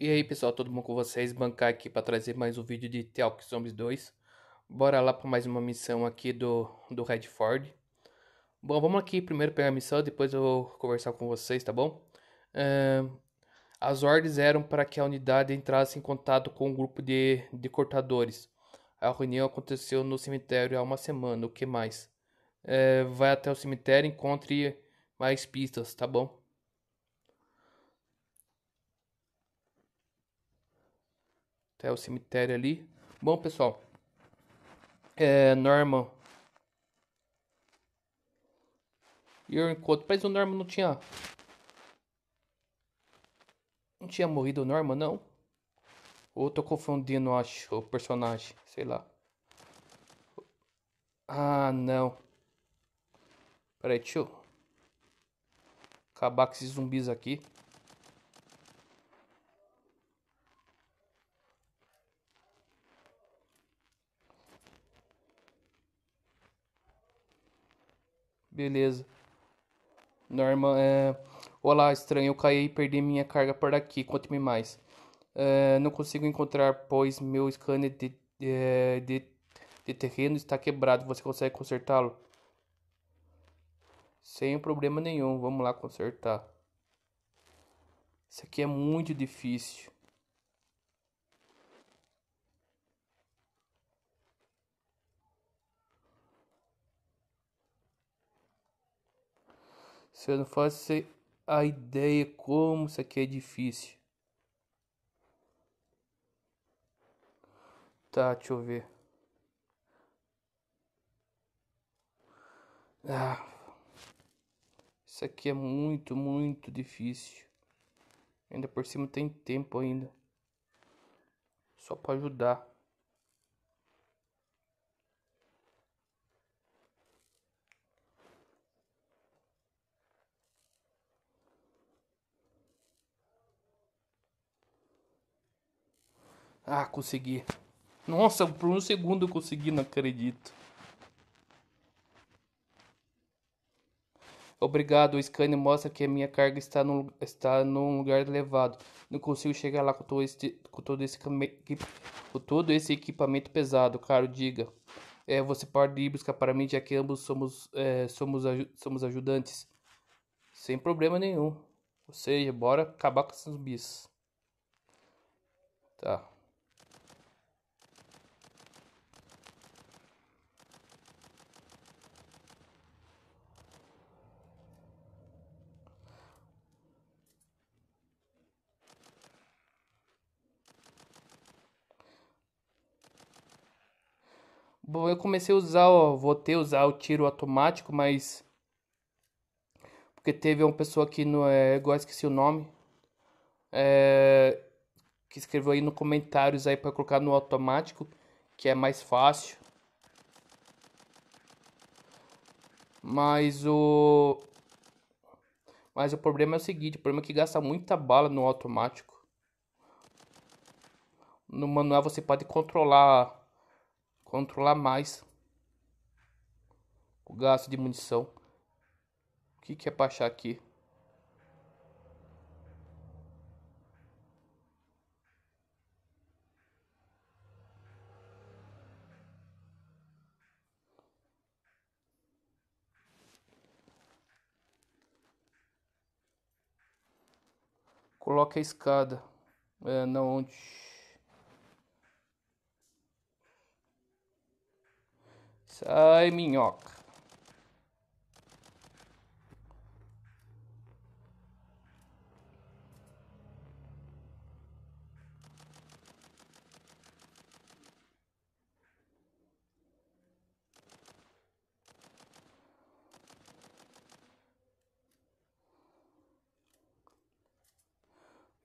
E aí pessoal, tudo bom com vocês? Bankai aqui para trazer mais um vídeo de The Walking Zombies 2. Bora lá para mais uma missão aqui do Redford. Bom, vamos aqui primeiro pegar a missão, depois eu vou conversar com vocês, tá bom? As ordens eram para que a unidade entrasse em contato com um grupo de cortadores. A reunião aconteceu no cemitério há uma semana, o que mais? Vai até o cemitério e encontre mais pistas, tá bom? Até o cemitério ali. Bom, pessoal. Norman. E eu encontro. Mas o Norman não tinha morrido o Norman, não? Ou tô confundindo, acho, o personagem. Sei lá. Ah, não. Pera aí, deixa eu acabar com esses zumbis aqui. Beleza. Norma, olá, estranho. Eu caí e perdi minha carga por aqui. Conte-me mais. Não consigo encontrar, pois meu scanner de terreno está quebrado. Você consegue consertá-lo? Sem problema nenhum. Vamos lá consertar. Isso aqui é muito difícil. Se eu não faço a ideia como isso aqui é difícil. Tá, deixa eu ver. Ah, isso aqui é muito, muito difícil. Ainda por cima tem tempo ainda. Só pra ajudar. Ah, consegui. Nossa, por um segundo eu consegui, não acredito. Obrigado, o scanner mostra que a minha carga está num lugar elevado. Não consigo chegar lá com todo esse equipamento pesado, caro, diga. Você pode ir buscar para mim, já que ambos somos ajudantes. Sem problema nenhum. Ou seja, bora acabar com esses zumbis. Tá. Bom, eu comecei a usar, vou usar o tiro automático, mas porque teve uma pessoa aqui no, agora esqueci o nome, que escreveu aí nos comentários aí para colocar no automático, que é mais fácil. Mas o problema é o seguinte, o problema é que gasta muita bala no automático. No manual você pode controlar mais o gasto de munição. O que é pra achar aqui? Coloque a escada. Não, onde... Sai, minhoca.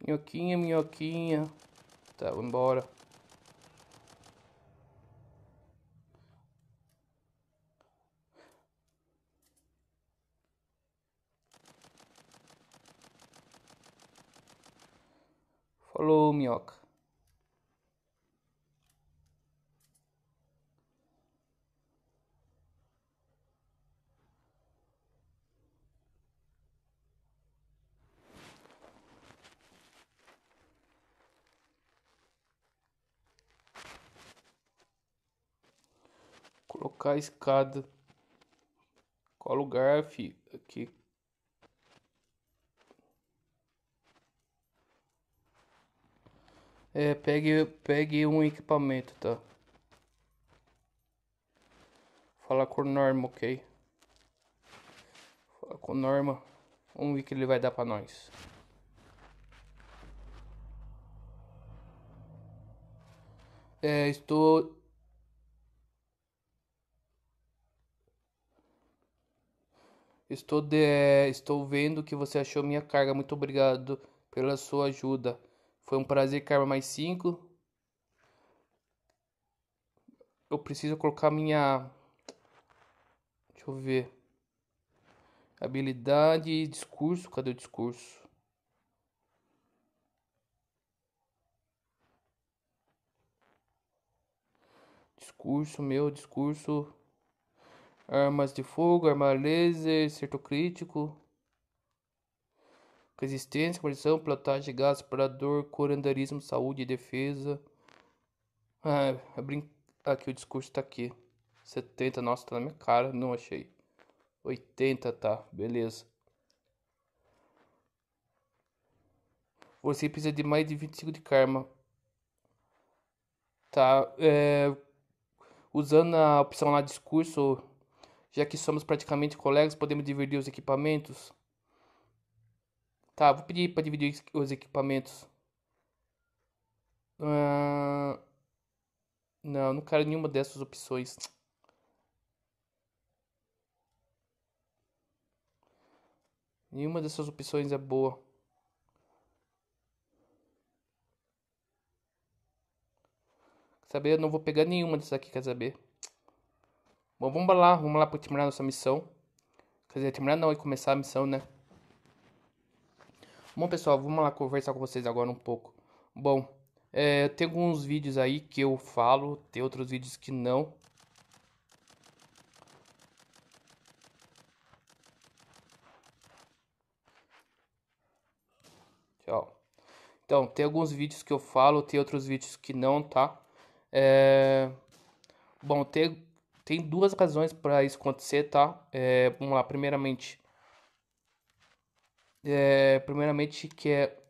Minhoquinha, minhoquinha. Tá, vou embora. Falou, minhoca. colocar a escada. Cola o garfo aqui. É, pegue um equipamento, tá? Fala com o Norma, ok? Fala com o Norma. Vamos ver o que ele vai dar pra nós. É, estou... Estou vendo que você achou minha carga. Muito obrigado pela sua ajuda. Foi um prazer, Karma. Mais 5. Eu preciso colocar minha... Deixa eu ver. Habilidade e discurso. Cadê o discurso? Discurso. Armas de fogo, arma laser, acerto crítico. Resistência, condição, pilotagem, gás, parador, curandarismo, saúde e defesa. Aqui o discurso tá aqui. 70, nossa, tá na minha cara, não achei. 80, tá, beleza. Você precisa de mais de 25 de karma. Tá, usando a opção lá discurso, já que somos praticamente colegas, podemos dividir os equipamentos. Tá, vou pedir para dividir os equipamentos. Não quero nenhuma dessas opções. Nenhuma dessas opções é boa. Quer saber? Eu não vou pegar nenhuma dessas aqui, quer saber? Bom, vamos lá para terminar nossa missão. Quer dizer, terminar não, e começar a missão, né? Bom, pessoal, vamos lá conversar com vocês agora um pouco. Bom, tem alguns vídeos aí que eu falo, tem outros vídeos que não. Tchau. Então, tem alguns vídeos que eu falo, tem outros vídeos que não, tá? Bom, tem duas razões para isso acontecer, tá? Vamos lá, primeiramente que é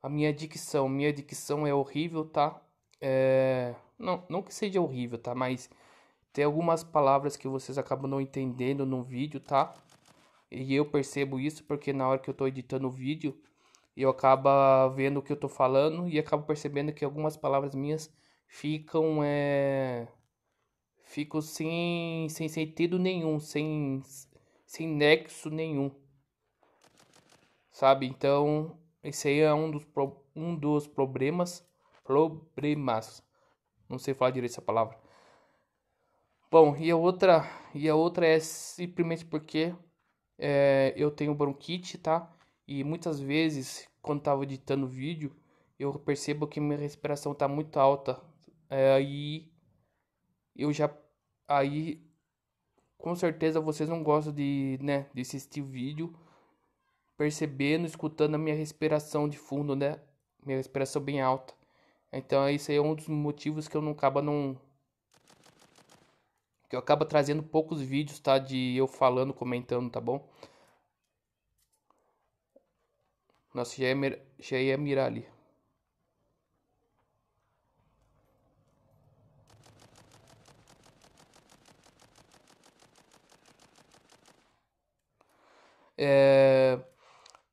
a minha dicção. Minha dicção é horrível, tá? Não que seja horrível, tá? Mas tem algumas palavras que vocês acabam não entendendo no vídeo, tá? E eu percebo isso porque na hora que eu tô editando o vídeo, eu acabo vendo o que eu tô falando e acabo percebendo que algumas palavras minhas ficam sem sentido nenhum, sem nexo nenhum. Sabe? Então, esse aí é um dos problemas. Não sei falar direito essa palavra. Bom, e a outra é simplesmente porque eu tenho bronquite, tá? E muitas vezes, quando tava editando o vídeo, eu percebo que minha respiração tá muito alta. Aí, com certeza, vocês não gostam de assistir o vídeo percebendo, escutando a minha respiração de fundo, né? Minha respiração bem alta. Então, isso aí é um dos motivos que eu não acaba não... Que eu acabo trazendo poucos vídeos, tá? De eu falando, comentando, tá bom? Nossa, já ia mirar ali.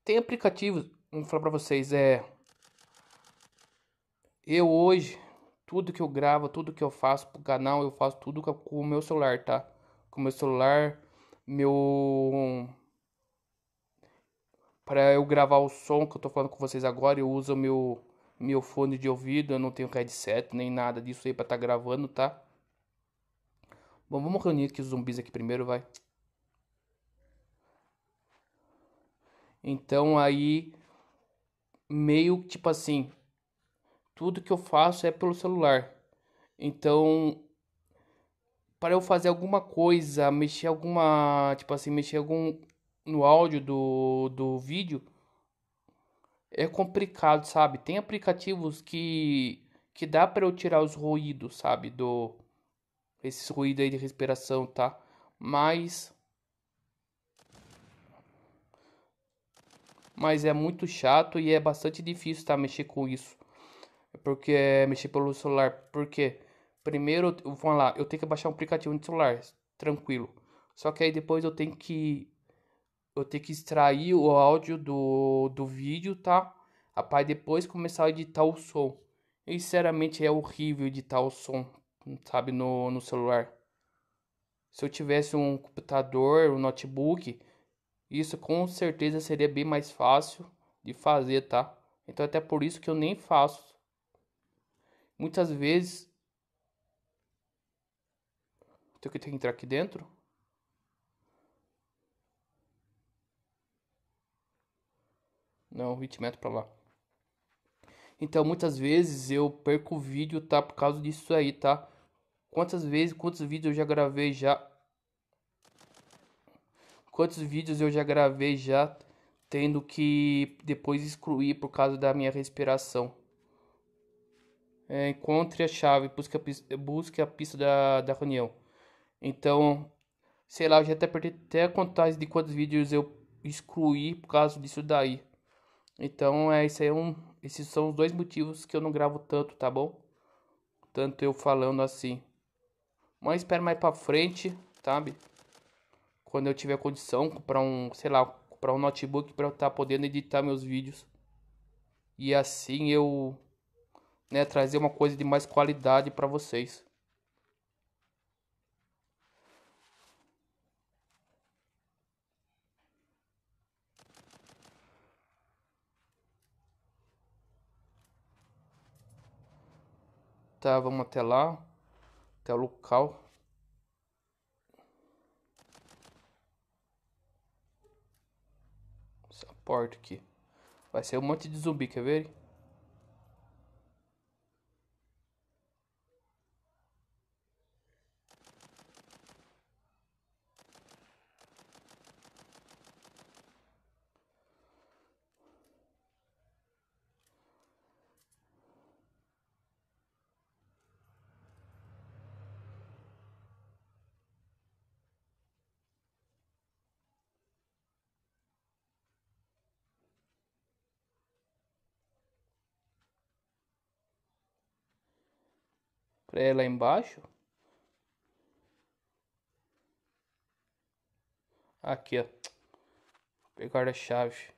Tem aplicativos, vou falar pra vocês, eu hoje, tudo que eu gravo, tudo que eu faço pro canal, eu faço tudo com o meu celular, tá? Com o meu celular, pra eu gravar o som que eu tô falando com vocês agora, eu uso o meu fone de ouvido, eu não tenho headset, nem nada disso aí pra tá gravando, tá? Bom, vamos reunir aqui os zumbis aqui primeiro, vai. Então aí, meio tipo assim, tudo que eu faço é pelo celular. Então, para eu fazer alguma coisa, mexer no áudio do vídeo, é complicado, sabe? Tem aplicativos que dá para eu tirar os ruídos, sabe? esse ruído aí de respiração, tá? Mas é muito chato e é bastante difícil, tá? Mexer com isso. Porque é mexer pelo celular. Porque primeiro, vamos lá, eu tenho que baixar um aplicativo no celular, tranquilo. Só que aí depois eu tenho que extrair o áudio do vídeo, tá? Rapaz, depois começar a editar o som. E sinceramente é horrível editar o som, sabe, no celular. Se eu tivesse um computador, um notebook, isso com certeza seria bem mais fácil de fazer, tá? Então até por isso que eu nem faço. Muitas vezes... Então eu tenho que entrar aqui dentro? Não, 20 metros pra lá. Então muitas vezes eu perco o vídeo, tá? Por causa disso aí, tá? Quantos vídeos eu já gravei já? Quantos vídeos eu já gravei já tendo que depois excluir por causa da minha respiração? É, encontre a chave, busque a pista da reunião. Então, sei lá, eu já até perdi até a contagem de quantos vídeos eu excluí por causa disso daí. Então, esses são os dois motivos que eu não gravo tanto, tá bom? Tanto eu falando assim. Mas espero mais pra frente, sabe? Quando eu tiver condição, comprar um notebook pra eu estar podendo editar meus vídeos. E assim eu, né, trazer uma coisa de mais qualidade pra vocês. Tá, vamos até lá, até o local. Essa porta aqui. Vai ser um monte de zumbi, quer ver? É lá embaixo. Aqui, ó. Pegar a chave.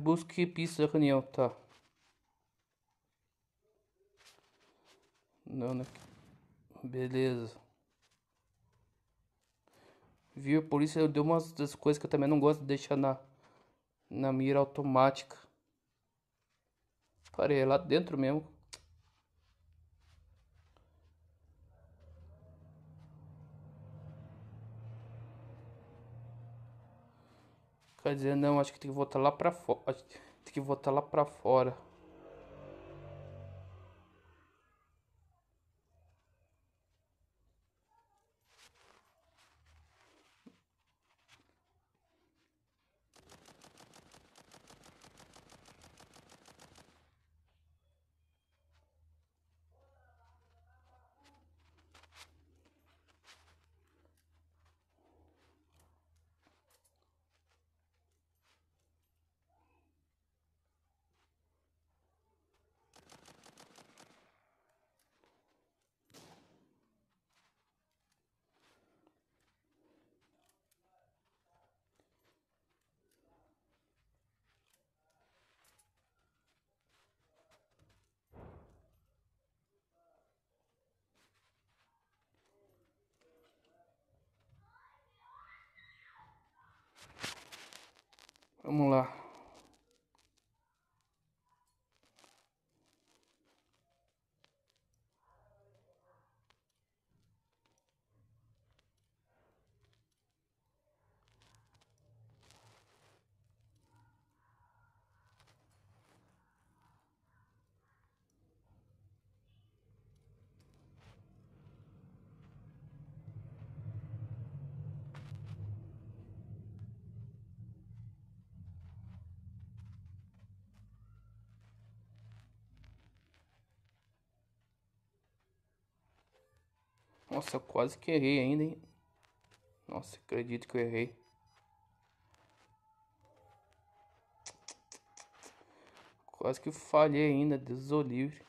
Busque pista da reunião, tá? Não. Beleza. Viu? Por isso eu dei uma das coisas que eu também não gosto de deixar na mira automática. Parei lá dentro mesmo. Quer dizer, não, acho que tem que voltar lá pra fora. Tem que voltar lá pra fora. Vamos lá. Nossa, eu quase que errei ainda, hein? Nossa, acredito que eu errei. Quase que falhei ainda, Deus o livre.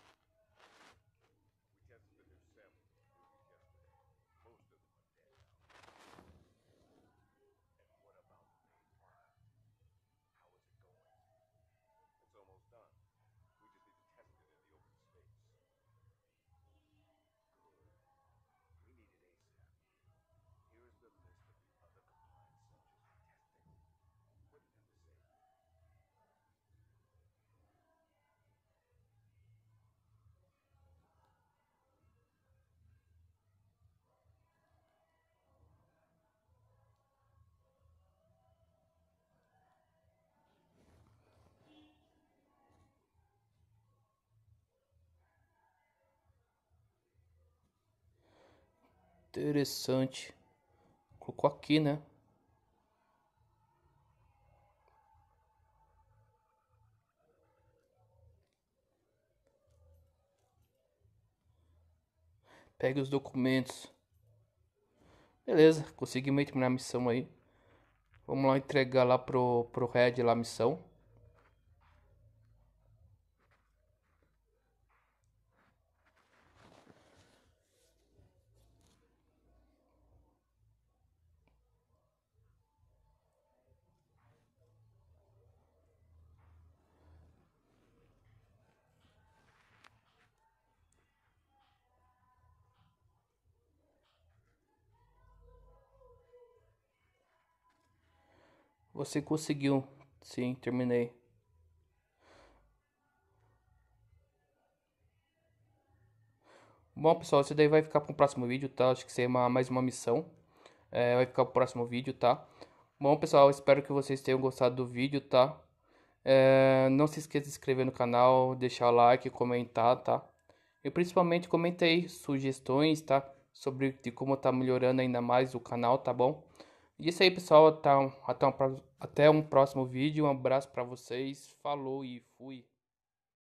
Interessante. Colocou aqui, né? Pegue os documentos. Beleza, conseguimos terminar a missão aí. Vamos lá entregar lá pro Red lá a missão. Você conseguiu? Sim, terminei. Bom, pessoal, isso daí vai ficar para o próximo vídeo, tá? Acho que seria mais uma missão. Vai ficar para o próximo vídeo, tá? Bom, pessoal, espero que vocês tenham gostado do vídeo, tá? Não se esqueça de se inscrever no canal, deixar o like, comentar, tá? E principalmente comenta aí sugestões, tá? Sobre de como tá melhorando ainda mais o canal, tá bom? E isso aí, pessoal, até um próximo vídeo, um abraço para vocês, falou e fui!